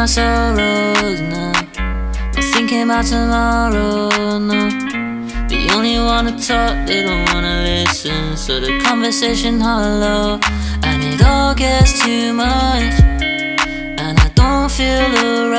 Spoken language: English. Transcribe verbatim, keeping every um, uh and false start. my sorrows now, not thinking about tomorrow, no. They only wanna talk, they don't wanna listen, so the conversation hollow. And it all gets too much, and I don't feel alright.